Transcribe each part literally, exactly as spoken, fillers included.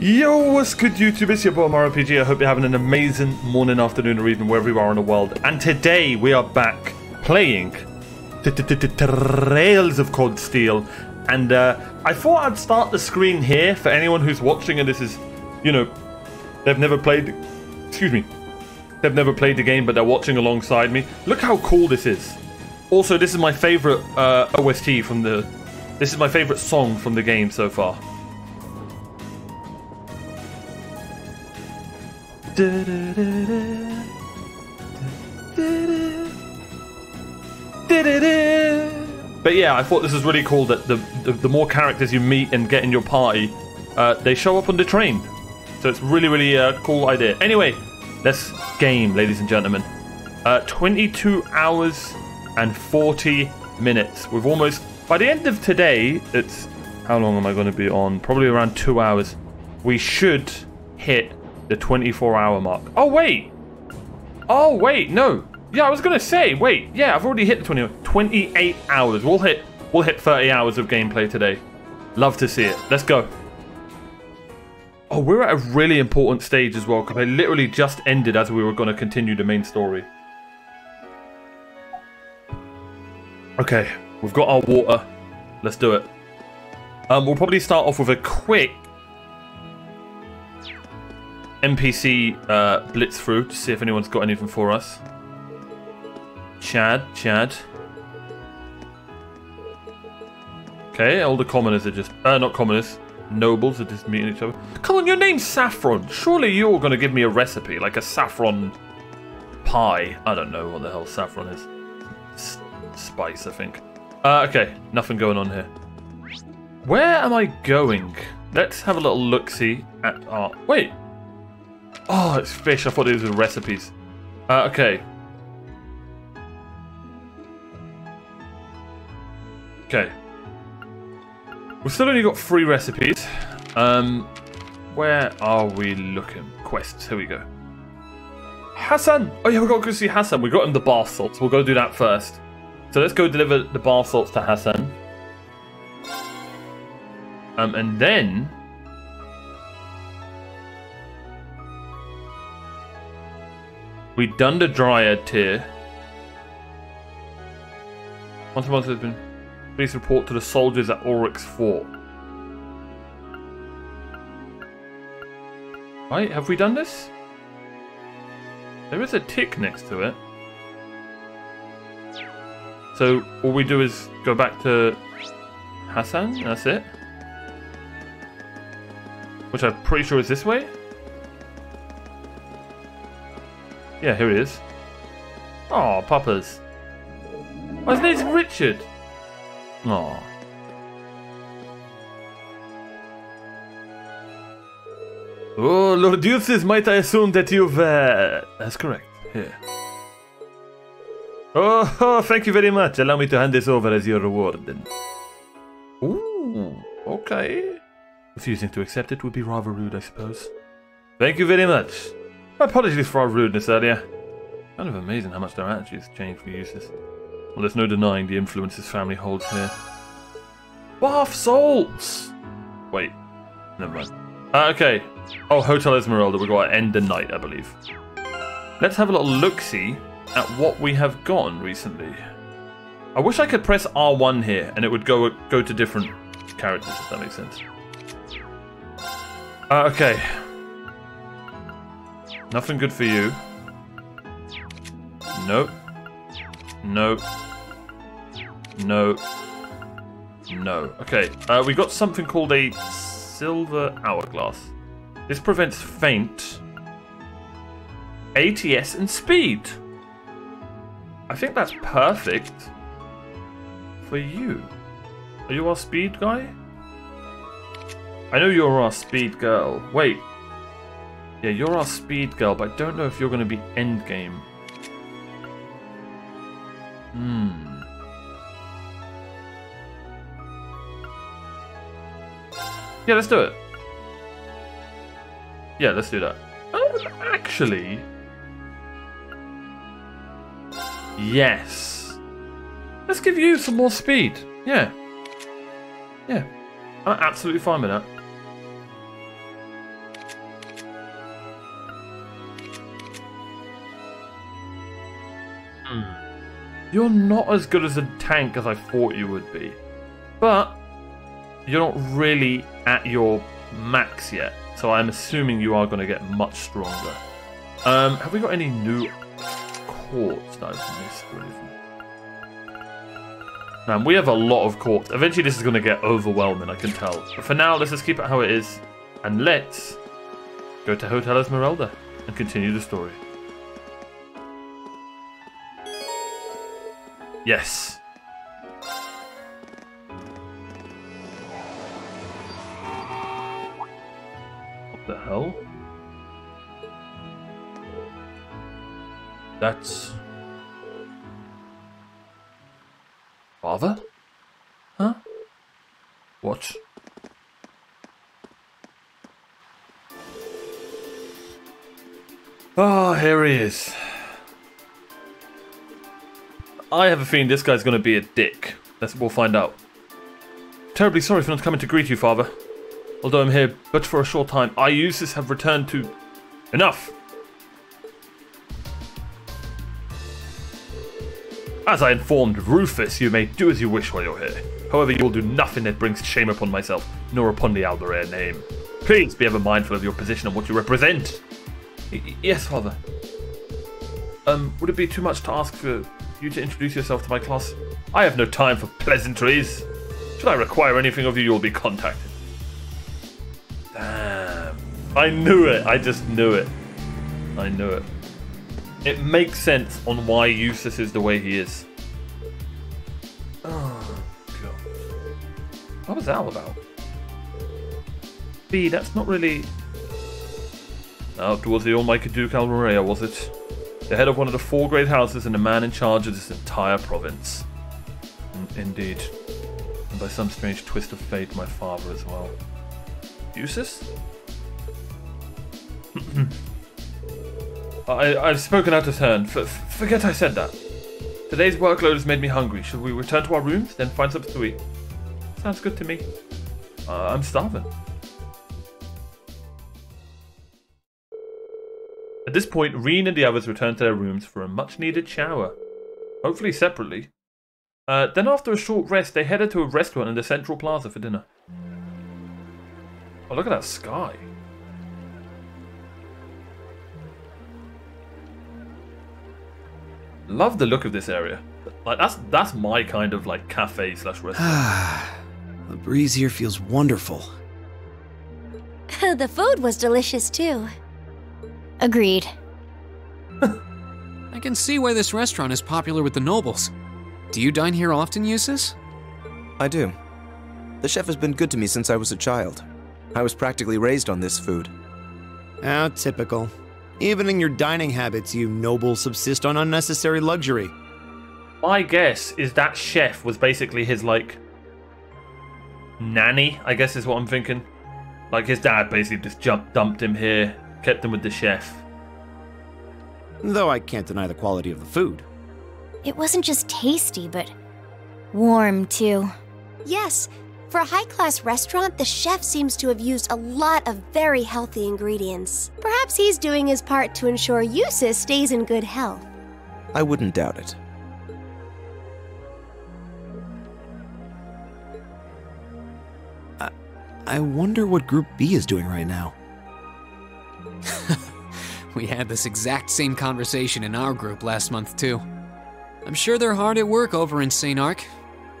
Yo, what's good YouTube? It's your boy MarioPG. I hope you're having an amazing morning, afternoon, or evening wherever you are in the world. And today we are back playing Trails of Cold Steel. And uh, I thought I'd start the screen here for anyone who's watching and this is, you know, they've never played, excuse me, they've never played the game but they're watching alongside me. Look how cool this is. Also, this is my favorite uh, O S T from the, this is my favorite song from the game so far. Da, da, da, da. Da, da, da. Da, da, da. But yeah, I thought this was really cool that the, the, the more characters you meet and get in your party, uh, they show up on the train. So it's really, really uh, cool idea. Anyway, let's game, ladies and gentlemen. Uh, twenty-two hours and forty minutes. We've almost, by the end of today, it's, how long am I going to be on? Probably around two hours. We should hit the twenty-four hour mark. Oh, wait. Oh, wait. No. Yeah, I was going to say, wait. Yeah, I've already hit the twenty, twenty-eight hours. We'll hit we'll hit thirty hours of gameplay today. Love to see it. Let's go. Oh, we're at a really important stage as well, because I literally just ended as we were going to continue the main story. Okay, we've got our water. Let's do it. Um, we'll probably start off with a quick N P C uh, blitz through to see if anyone's got anything for us. Chad, Chad. Okay, all the commoners are just... Uh, not commoners. Nobles are just meeting each other. Come on, your name's Saffron. Surely you're going to give me a recipe, like a saffron pie. I don't know what the hell saffron is. S spice, I think. Uh, okay, nothing going on here. Where am I going? Let's have a little look-see at our... Wait. Oh, it's fish. I thought these were recipes. Uh, okay. Okay. We've still only got three recipes. Um, where are we looking? Quests. Here we go. Hassan. Oh, yeah, we've got to go see Hassan. We got him the bath salts. We'll go do that first. So let's go deliver the bath salts to Hassan. Um, and then... We've done the Dryad tier. Once a month has been. Please report to the soldiers at Auric's Fort. Right, have we done this? There is a tick next to it. So all we do is go back to Hassan, that's it. Which I'm pretty sure is this way. Yeah, here he is. Aw, Papa's. Oh, his name's Richard. Aw. Oh, Lord Eustace, might I assume that you've... Uh... That's correct. Here. Oh, oh, thank you very much. Allow me to hand this over as your reward, then. Ooh, okay. Refusing to accept it would be rather rude, I suppose. Thank you very much. My apologies for our rudeness earlier. Kind of amazing how much their attitudes changed for Jusis. Well, there's no denying the influence his family holds here. Bath salts! Wait, never mind. Uh, okay. Oh, Hotel Esmeralda, we've got to end the night, I believe. Let's have a little look-see at what we have gotten recently. I wish I could press R one here and it would go, go to different characters, if that makes sense. Uh, okay. Nothing good for you. Nope. Nope. No. No. Okay, uh, we got something called a silver hourglass. This prevents feint, A T S, and speed. I think that's perfect for you. Are you our speed guy? I know you're our speed girl. Wait. Yeah, you're our speed girl, but I don't know if you're going to be endgame. Hmm. Yeah, let's do it. Yeah, let's do that. Um, actually... Yes. Let's give you some more speed. Yeah. Yeah. I'm absolutely fine with that. You're not as good as a tank as I thought you would be. But you're not really at your max yet. So I'm assuming you are going to get much stronger. Um, have we got any new quartz that I've missed or anything? Man, we have a lot of quartz. Eventually this is going to get overwhelming, I can tell. But for now, let's just keep it how it is. And let's go to Hotel Esmeralda and continue the story. Yes. What the hell? That's... Father? Huh? What? Ah, here he is. I have a feeling this guy's going to be a dick. That's, we'll find out. Terribly sorry for not coming to greet you, Father. Although I'm here but for a short time, I, Eustace, have returned to... Enough! As I informed Rufus, you may do as you wish while you're here. However, you will do nothing that brings shame upon myself, nor upon the Alderaire name. Please be ever mindful of your position and what you represent. Y- yes, Father. Um, would it be too much to ask for you to introduce yourself to my class? I have no time for pleasantries. Should I require anything of you, you'll be contacted. Damn. I knew it. I just knew it. I knew it. It makes sense on why Eustace is the way he is. Oh, God. What was that all about? B, that's not really... Now, towards the almighty Duke Albarea, was it? The head of one of the four great houses and the man in charge of this entire province. N indeed. And by some strange twist of fate, my father as well. Eustace? I, I've spoken out of turn. F forget I said that. Today's workload has made me hungry. Should we return to our rooms, then find something to eat? Sounds good to me. Uh, I'm starving. At this point, Rean and the others return to their rooms for a much-needed shower. Hopefully separately. Uh, then after a short rest, they headed to a restaurant in the central plaza for dinner. Oh, look at that sky. Love the look of this area. Like that's that's my kind of like cafe slash restaurant. The breeze here feels wonderful. The food was delicious too. Agreed. I can see why this restaurant is popular with the nobles. Do you dine here often, Eustace? I do. The chef has been good to me since I was a child. I was practically raised on this food. Oh, typical. Even in your dining habits, you nobles subsist on unnecessary luxury. My guess is that chef was basically his, like, nanny, I guess is what I'm thinking. Like, his dad basically just jumped, dumped him here, kept him with the chef. Though I can't deny the quality of the food. It wasn't just tasty, but warm, too. Yes, for a high-class restaurant, the chef seems to have used a lot of very healthy ingredients. Perhaps he's doing his part to ensure Eustace stays in good health. I wouldn't doubt it. I, I wonder what Group B is doing right now. We had this exact same conversation in our group last month, too. I'm sure they're hard at work over in Saint Arc.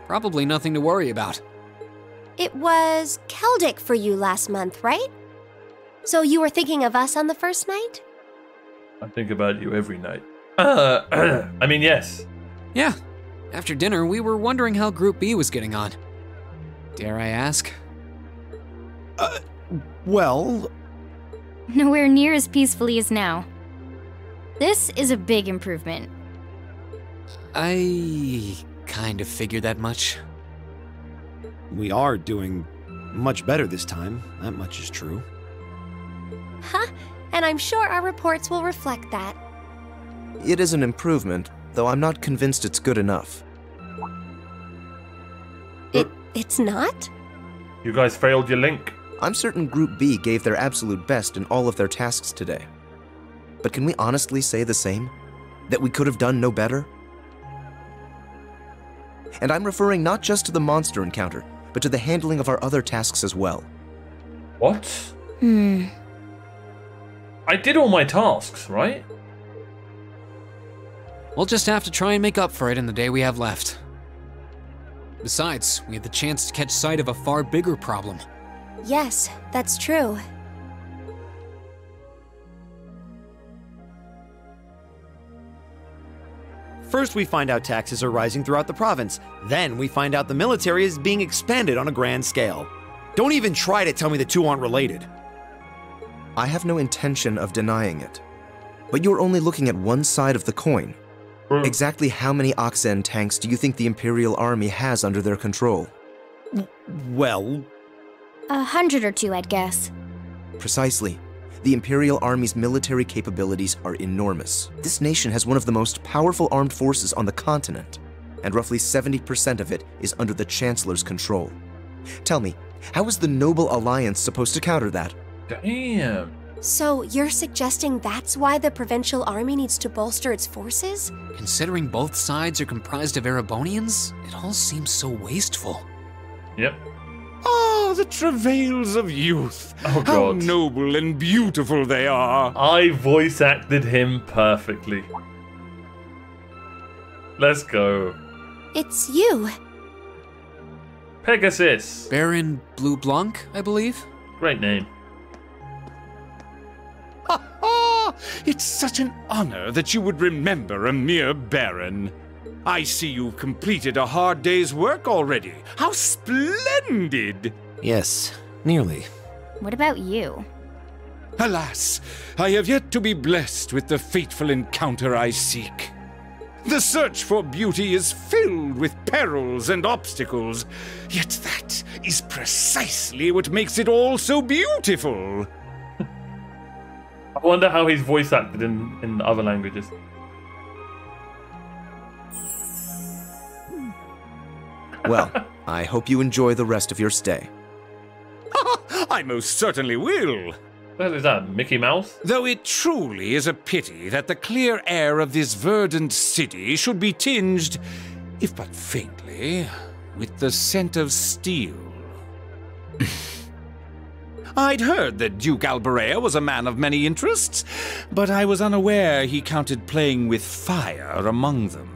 Probably nothing to worry about. It was Celdic for you last month, right? So you were thinking of us on the first night? I think about you every night. Uh, I mean, yes. Yeah. After dinner, we were wondering how Group B was getting on. Dare I ask? Uh, well... Nowhere near as peacefully as now. This is a big improvement. I kind of figured that much. We are doing much better this time. That much is true. Huh? And I'm sure our reports will reflect that. It is an improvement, though I'm not convinced it's good enough. It, it's not? You guys failed your link. I'm certain Group B gave their absolute best in all of their tasks today. But can we honestly say the same? That we could have done no better? and I'm referring not just to the monster encounter, but to the handling of our other tasks as well. What? Hmm. I did all my tasks, right? We'll just have to try and make up for it in the day we have left. Besides, we had the chance to catch sight of a far bigger problem. Yes, that's true. First we find out taxes are rising throughout the province, then we find out the military is being expanded on a grand scale. Don't even try to tell me the two aren't related. I have no intention of denying it, but you're only looking at one side of the coin. Mm. Exactly how many Oxen tanks do you think the Imperial Army has under their control? Well... A hundred or two, I'd guess. Precisely. The Imperial Army's military capabilities are enormous. This nation has one of the most powerful armed forces on the continent, and roughly seventy percent of it is under the Chancellor's control. Tell me, how is the Noble Alliance supposed to counter that? Damn. So you're suggesting that's why the Provincial Army needs to bolster its forces? Considering both sides are comprised of Erebonians, it all seems so wasteful. Yep. Oh, the travails of youth! Oh, God. How noble and beautiful they are! I voice acted him perfectly. Let's go. It's you. Pegasus. Baron Bleu Blanc, I believe. Great name. Ha ha! It's such an honor that you would remember a mere baron. I see you've completed a hard day's work already. How splendid! Yes, nearly. What about you? Alas, I have yet to be blessed with the fateful encounter I seek. The search for beauty is filled with perils and obstacles, yet that is precisely what makes it all so beautiful. I wonder how he's voice acted in, in other languages. Well, I hope you enjoy the rest of your stay. I most certainly will. Well, is that Mickey Mouse? Though it truly is a pity that the clear air of this verdant city should be tinged, if but faintly, with the scent of steel. I'd heard that Duke Albarea was a man of many interests, but I was unaware he counted playing with fire among them.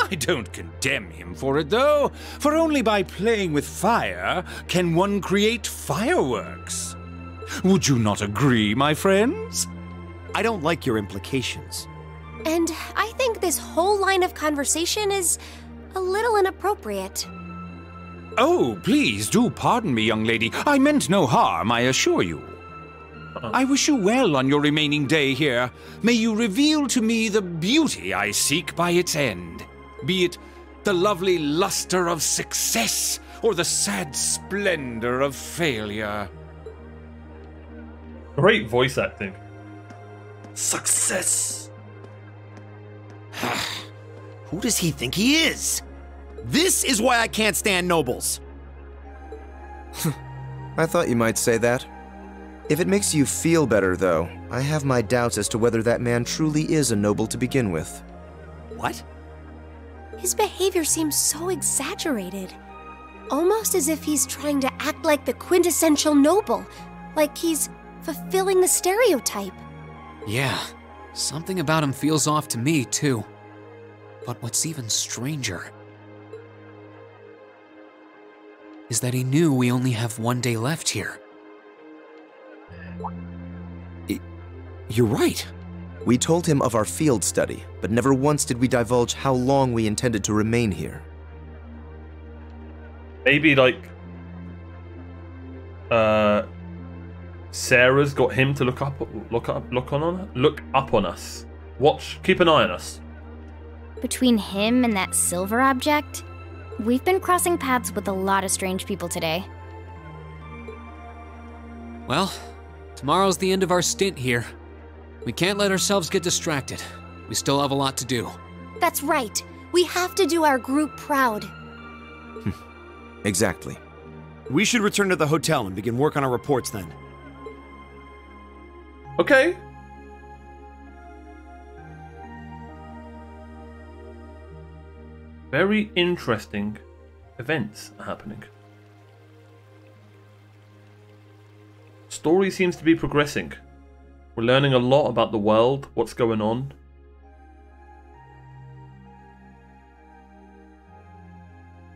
I don't condemn him for it, though, for only by playing with fire can one create fireworks. Would you not agree, my friends? I don't like your implications. And I think this whole line of conversation is a little inappropriate. Oh, please do pardon me, young lady. I meant no harm, I assure you. I wish you well on your remaining day here. May you reveal to me the beauty I seek by its end. Be it the lovely luster of success, or the sad splendor of failure. Great voice acting. Success! Who does he think he is? This is why I can't stand nobles! I thought you might say that. If it makes you feel better, though, I have my doubts as to whether that man truly is a noble to begin with. What? His behavior seems so exaggerated. Almost as if he's trying to act like the quintessential noble. Like he's fulfilling the stereotype. Yeah, something about him feels off to me, too. But what's even stranger is that he knew we only have one day left here. It, you're right. We told him of our field study, but never once did we divulge how long we intended to remain here. Maybe, like, uh, Sarah's got him to look up, look up, look on, on, look up on us. Watch, keep an eye on us. Between him and that silver object, we've been crossing paths with a lot of strange people today. Well, tomorrow's the end of our stint here. We can't let ourselves get distracted. We still have a lot to do. That's right. We have to do our group proud. Exactly. We should return to the hotel and begin work on our reports then. Okay. very interesting events are happening. Story seems to be progressing. We're learning a lot about the world, what's going on.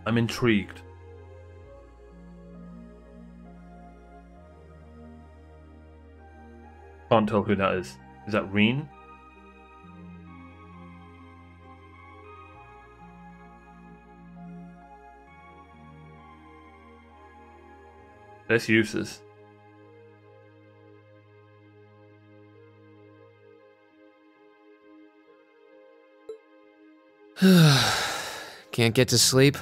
I'm intrigued. Can't tell who that is. Is that Rean? That's Eustace. Can't get to sleep.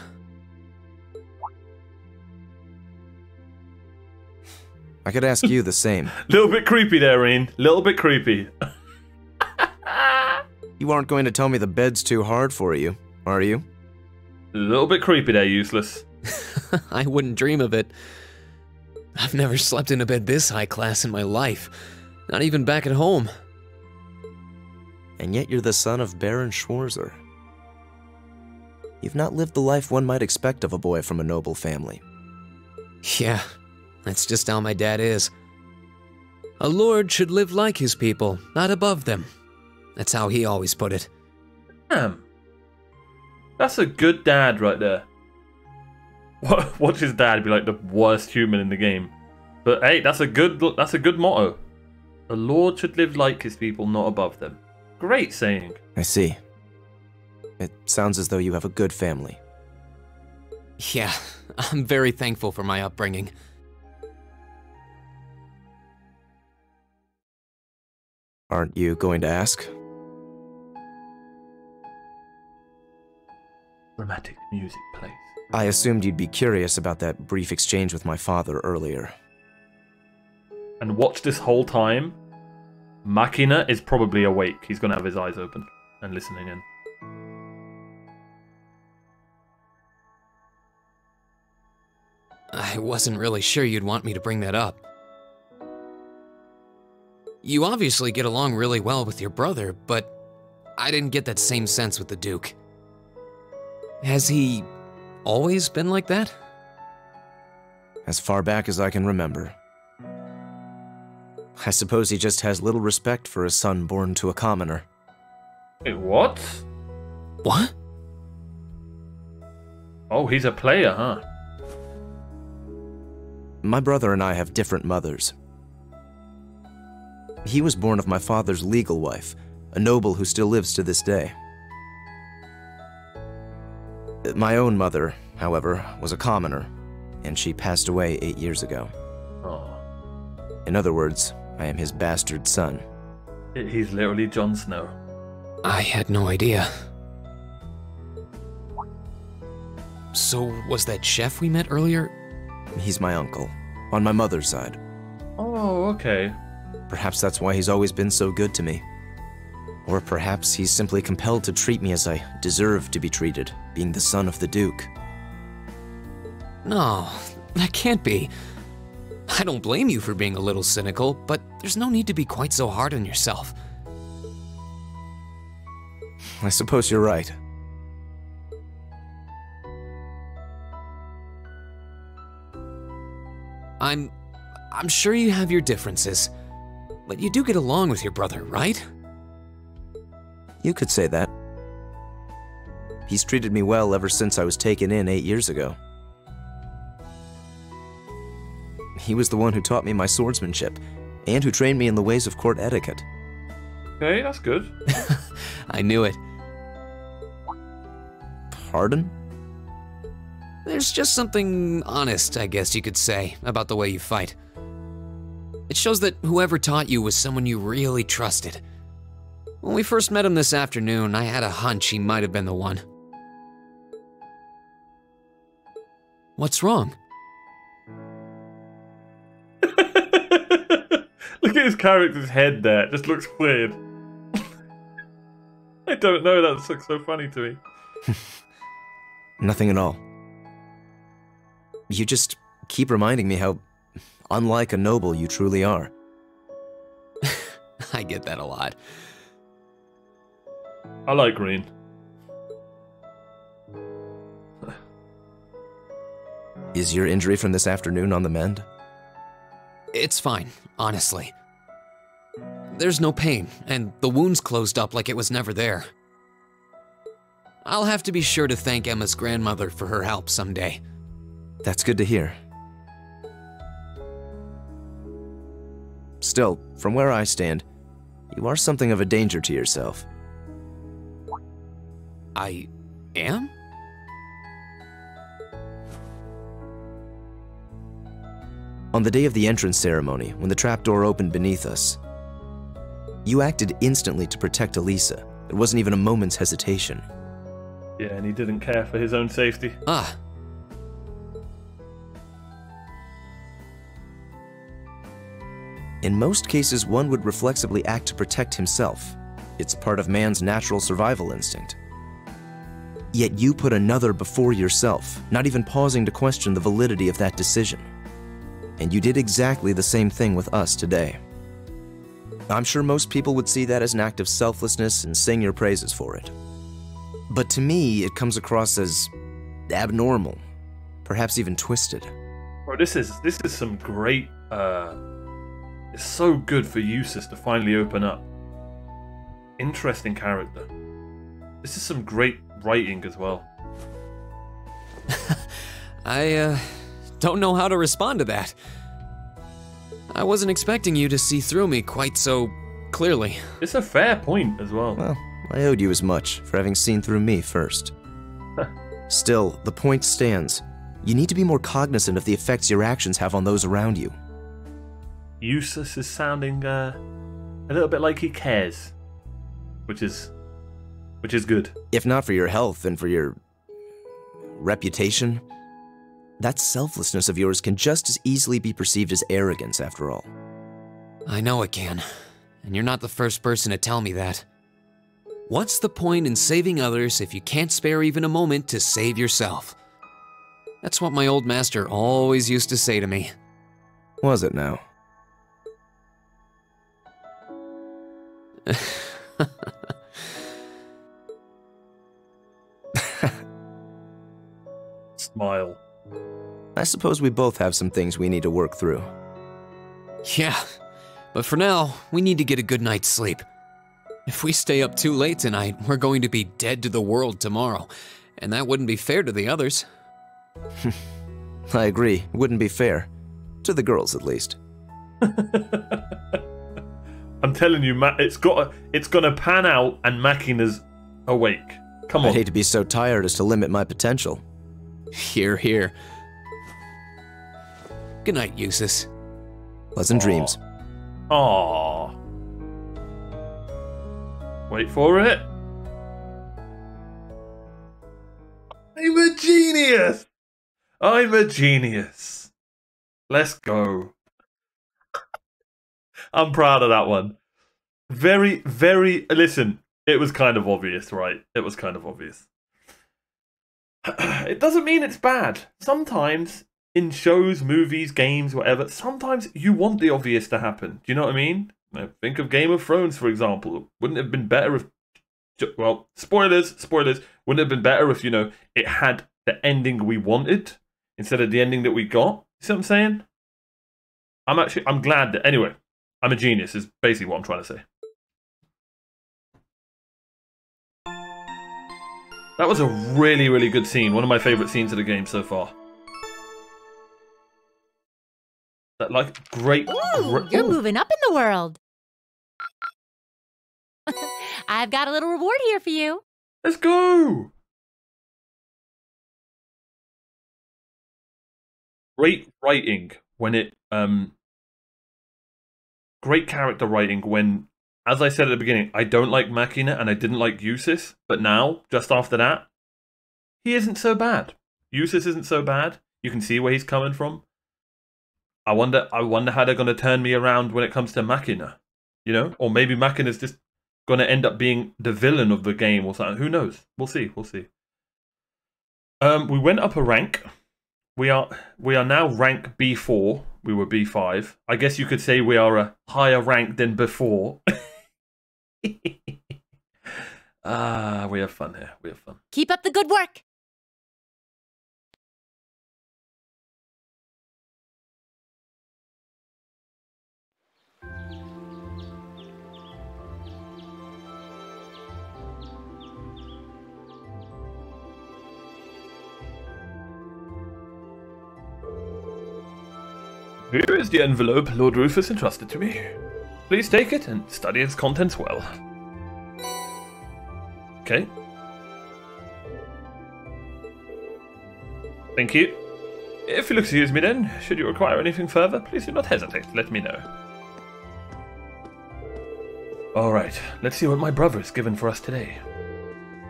I could ask you the same. Little bit creepy there, Rean. Little bit creepy. You aren't going to tell me the bed's too hard for you, are you? A little bit creepy there, Useless. I wouldn't dream of it. I've never slept in a bed this high class in my life. Not even back at home. And yet you're the son of Baron Schwarzer. You've not lived the life one might expect of a boy from a noble family. Yeah. That's just how my dad is. A lord should live like his people, not above them. That's how he always put it. Damn. That's a good dad right there. Watch his dad be like the worst human in the game. But hey, that's a good that's a good motto. A lord should live like his people, not above them. Great saying. I see. It sounds as though you have a good family. Yeah, I'm very thankful for my upbringing. Aren't you going to ask? Dramatic music plays. I assumed you'd be curious about that brief exchange with my father earlier. And watch this whole time. Makina is probably awake. He's going to have his eyes open and listening in. I wasn't really sure you'd want me to bring that up. You obviously get along really well with your brother, but I didn't get that same sense with the Duke. Has he always been like that? As far back as I can remember. I suppose he just has little respect for a son born to a commoner. Wait, what? What? Oh, he's a player, huh? My brother and I have different mothers. He was born of my father's legal wife, a noble who still lives to this day. My own mother, however, was a commoner, and she passed away eight years ago. Oh. In other words, I am his bastard son. He's literally Jon Snow. I had no idea. So, was that chef we met earlier? He's my uncle, on my mother's side. Oh, okay. Perhaps that's why he's always been so good to me. Or perhaps he's simply compelled to treat me as I deserve to be treated, being the son of the Duke. No, that can't be. I don't blame you for being a little cynical, but there's no need to be quite so hard on yourself. I suppose you're right. I'm... I'm sure you have your differences. But you do get along with your brother, right? You could say that. He's treated me well ever since I was taken in eight years ago. He was the one who taught me my swordsmanship, and who trained me in the ways of court etiquette. Okay, that's good. I knew it. Pardon? There's just something honest, I guess you could say, about the way you fight. It shows that whoever taught you was someone you really trusted. When we first met him this afternoon, I had a hunch he might have been the one. What's wrong? Look at his character's head there. It just looks weird. I don't know. That looks so funny to me. Nothing at all. You just keep reminding me how... unlike a noble, you truly are. I get that a lot. I like Rean. Is your injury from this afternoon on the mend? It's fine, honestly. There's no pain, and the wound's closed up like it was never there. I'll have to be sure to thank Emma's grandmother for her help someday. That's good to hear. Still, from where I stand, you are something of a danger to yourself. I am? On the day of the entrance ceremony, when the trapdoor opened beneath us, you acted instantly to protect Elisa. There wasn't even a moment's hesitation. Yeah, and he didn't care for his own safety. Ah. In most cases, one would reflexively act to protect himself. It's part of man's natural survival instinct. Yet you put another before yourself, not even pausing to question the validity of that decision. And you did exactly the same thing with us today. I'm sure most people would see that as an act of selflessness and sing your praises for it. But to me, it comes across as abnormal, perhaps even twisted. Bro, this is this is some great. Uh, it's so good for Eustace to finally open up. Interesting character. This is some great writing as well. I uh, don't know how to respond to that. I wasn't expecting you to see through me quite so clearly. It's a fair point as well. Well, I owed you as much for having seen through me first. Still, the point stands. You need to be more cognizant of the effects your actions have on those around you. Eustace is sounding uh, a little bit like he cares, which is, which is good. If not for your health and for your reputation, that selflessness of yours can just as easily be perceived as arrogance, after all. I know it can, and you're not the first person to tell me that. What's the point in saving others if you can't spare even a moment to save yourself? That's what my old master always used to say to me. Was it now? Smile. I suppose we both have some things we need to work through. Yeah, but for now, we need to get a good night's sleep. If we stay up too late tonight, we're going to be dead to the world tomorrow, and that wouldn't be fair to the others. I agree, wouldn't be fair. To the girls, at least. I'm telling you, Matt, it's got to, it's gonna pan out and Makina's awake. Come on. I'd hate to be so tired as to limit my potential. Hear, hear. Good night, Eustace. Pleasant Aww. dreams. Aww. Wait for it. I'm a genius. I'm a genius. Let's go. I'm proud of that one. Very, very. Listen, it was kind of obvious, right? It was kind of obvious. It doesn't mean it's bad. Sometimes, in shows, movies, games, whatever, sometimes you want the obvious to happen. Do you know what I mean? Think of Game of Thrones, for example. Wouldn't it have been better if... Well, spoilers, spoilers. Wouldn't it have been better if, you know, it had the ending we wanted instead of the ending that we got? You see what I'm saying? I'm actually... I'm glad that... Anyway, I'm a genius is basically what I'm trying to say. That was a really, really good scene. One of my favourite scenes of the game so far. That, like, great... Ooh, you're Ooh. moving up in the world. I've got a little reward here for you. Let's go! Great writing when it... Um, great character writing when... As I said at the beginning, I don't like Makina and I didn't like Eustace, but now, just after that, he isn't so bad. Eustace isn't so bad. You can see where he's coming from. I wonder I wonder how they're going to turn me around when it comes to Makina, you know? Or maybe Makina's just going to end up being the villain of the game or something. Who knows? We'll see, we'll see. Um, we went up a rank. We are we are now rank B four. We were B five. I guess you could say we are a higher rank than before. Ah, we have fun here. We have fun. Keep up the good work. Here is the envelope Lord Rufus entrusted to me. Please take it and study its contents well. Okay. Thank you. If you'll excuse me then, should you require anything further, please do not hesitate, let me know. Alright, let's see what my brother has given for us today.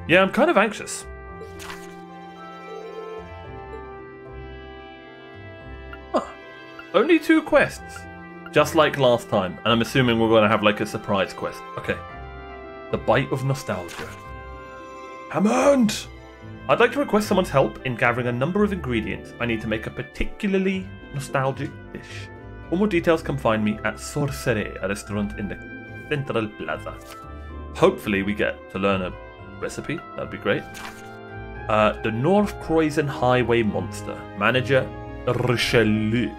Yeah, I'm kind of anxious. Huh. Only two quests. Just like last time, and I'm assuming we're going to have like a surprise quest. Okay. The Bite of Nostalgia. Hammond! I'd like to request someone's help in gathering a number of ingredients. I need to make a particularly nostalgic dish. For more details, come find me at Sorceré, a restaurant in the Central Plaza. Hopefully we get to learn a recipe. That'd be great. Uh, the North Kreuzen Highway Monster. Manager Richelieu.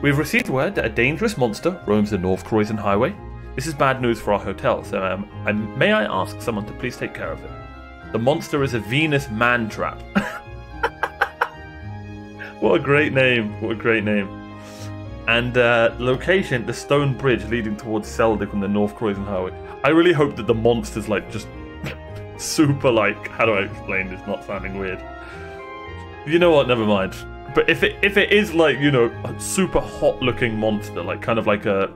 We've received word that a dangerous monster roams the North Kreuzen Highway. This is bad news for our hotel, so um, I, may I ask someone to please take care of it? The monster is a Venus man trap. What a great name. What a great name. And uh, location, the stone bridge leading towards Celdic on the North Kreuzen Highway. I really hope that the monster's like just super like, how do I explain this not sounding weird? You know what, never mind. But if it if it is like, you know, a super hot looking monster, like kind of like a,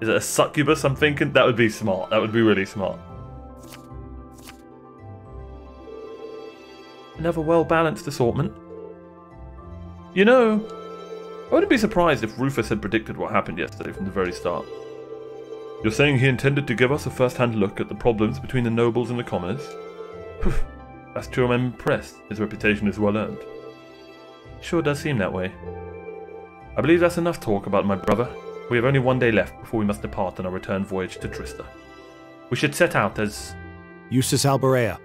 is it a succubus I'm thinking? That would be smart. That would be really smart. Another well-balanced assortment. You know, I wouldn't be surprised if Rufus had predicted what happened yesterday from the very start. You're saying he intended to give us a first-hand look at the problems between the nobles and the commoners? Phew, that's true, I'm impressed. His reputation is well-earned. It sure does seem that way. I believe that's enough talk about my brother. We have only one day left before we must depart on our return voyage to Trista. We should set out as... Eustace Albarea.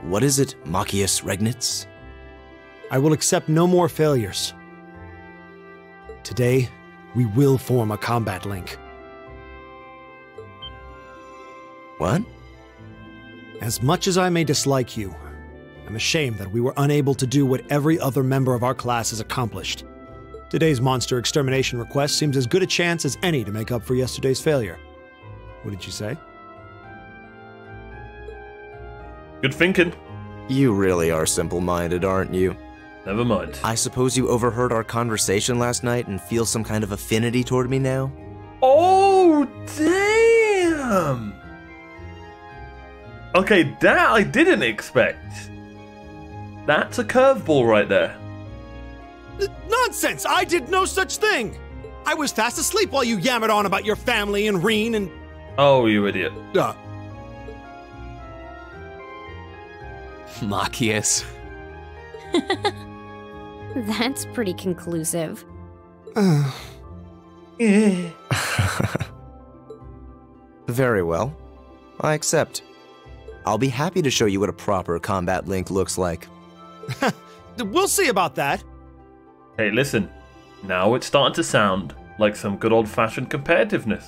What is it, Machias Regnitz? I will accept no more failures. Today, we will form a combat link. What? As much as I may dislike you, I'm ashamed that we were unable to do what every other member of our class has accomplished. Today's monster extermination request seems as good a chance as any to make up for yesterday's failure. What did you say? Good thinking. You really are simple-minded, aren't you? Never mind. I suppose you overheard our conversation last night and feel some kind of affinity toward me now? Oh, damn! Okay, that I didn't expect. That's a curveball right there. N- nonsense! I did no such thing! I was fast asleep while you yammered on about your family and Rean and... Oh, you idiot. Uh, Machias. That's pretty conclusive. Uh. Very well. I accept. I'll be happy to show you what a proper combat link looks like. We'll see about that. Hey, listen. Now it's starting to sound like some good old-fashioned competitiveness.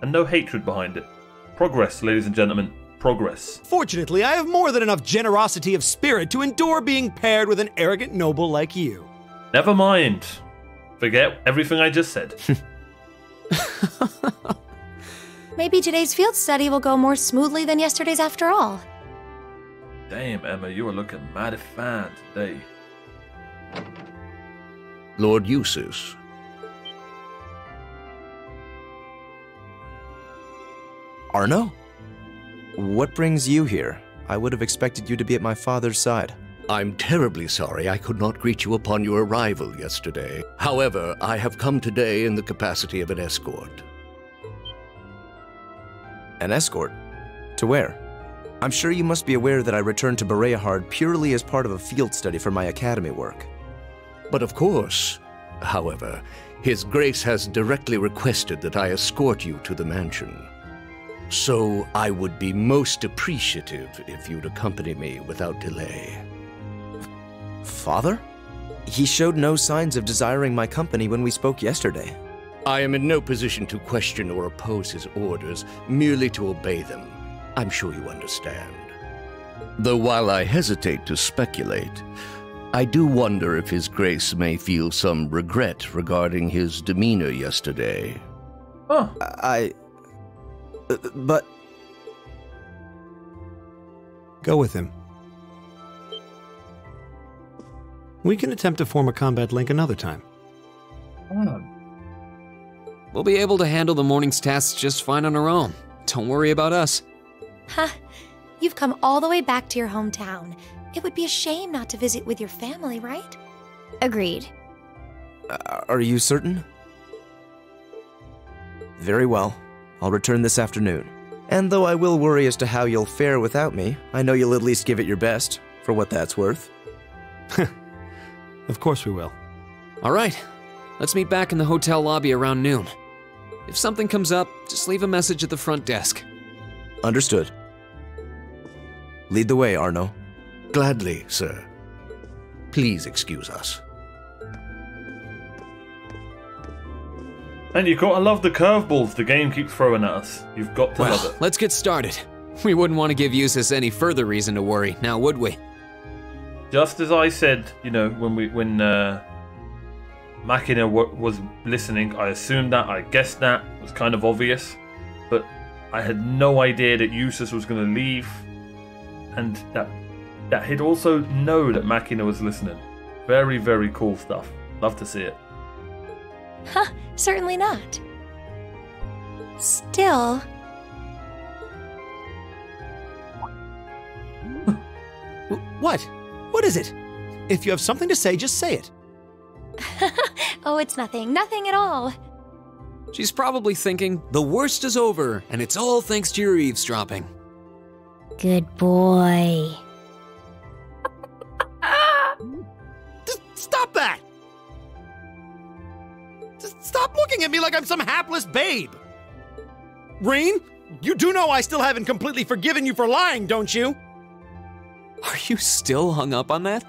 And no hatred behind it. Progress, ladies and gentlemen. Progress. Fortunately, I have more than enough generosity of spirit to endure being paired with an arrogant noble like you. Never mind. Forget everything I just said. Maybe today's field study will go more smoothly than yesterday's after all. Damn, Emma, you are looking mighty fine today. Lord Eustace. Arno? What brings you here? I would have expected you to be at my father's side. I'm terribly sorry I could not greet you upon your arrival yesterday. However, I have come today in the capacity of an escort. An escort? To where? I'm sure you must be aware that I returned to Bareahard purely as part of a field study for my academy work. But of course. However, His Grace has directly requested that I escort you to the mansion. So I would be most appreciative if you'd accompany me without delay. Father? He showed no signs of desiring my company when we spoke yesterday. I am in no position to question or oppose his orders, merely to obey them. I'm sure you understand. Though while I hesitate to speculate, I do wonder if His Grace may feel some regret regarding his demeanor yesterday. Oh. I... but... Go with him. We can attempt to form a combat link another time. Oh. We'll be able to handle the morning's tasks just fine on our own. Don't worry about us. Ha! Huh. You've come all the way back to your hometown. It would be a shame not to visit with your family, right? Agreed. Uh, are you certain? Very well. I'll return this afternoon. And though I will worry as to how you'll fare without me, I know you'll at least give it your best, for what that's worth. Of course we will. All right. Let's meet back in the hotel lobby around noon. If something comes up, just leave a message at the front desk. Understood. Lead the way, Arno. Gladly, sir. Please excuse us. And you've got to love the curveballs the game keeps throwing at us. You've got to well, love it. Let's get started. We wouldn't want to give Eustace any further reason to worry, now would we? Just as I said, you know, when we when uh, Makina w was listening, I assumed that, I guessed that. It was kind of obvious. But I had no idea that Eustace was going to leave. And that... that he'd also know that Makina was listening. Very, very cool stuff. Love to see it. Huh, certainly not. Still... What? What is it? If you have something to say, just say it. Oh, it's nothing. Nothing at all. She's probably thinking, the worst is over, and it's all thanks to your eavesdropping. Good boy. Stop that! Just stop looking at me like I'm some hapless babe! Rean, you do know I still haven't completely forgiven you for lying, don't you? Are you still hung up on that?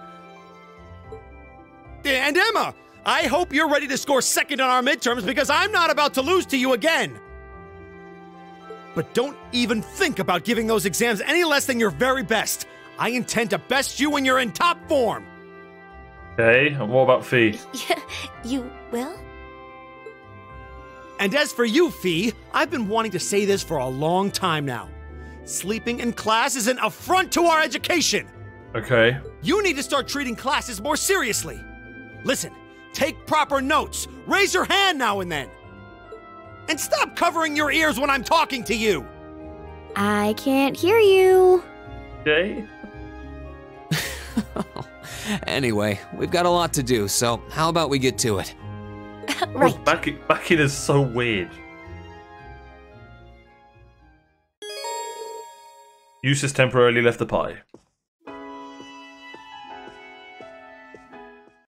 And Emma, I hope you're ready to score second on our midterms because I'm not about to lose to you again! But don't even think about giving those exams any less than your very best. I intend to best you when you're in top form! Okay, and what about Fie? You will? And as for you, Fie, I've been wanting to say this for a long time now. Sleeping in class is an affront to our education! Okay. You need to start treating classes more seriously. Listen, take proper notes, raise your hand now and then. And stop covering your ears when I'm talking to you! I can't hear you. Okay. Anyway, we've got a lot to do, so how about we get to it? Right. Makina is so weird. Eustace temporarily left the pie.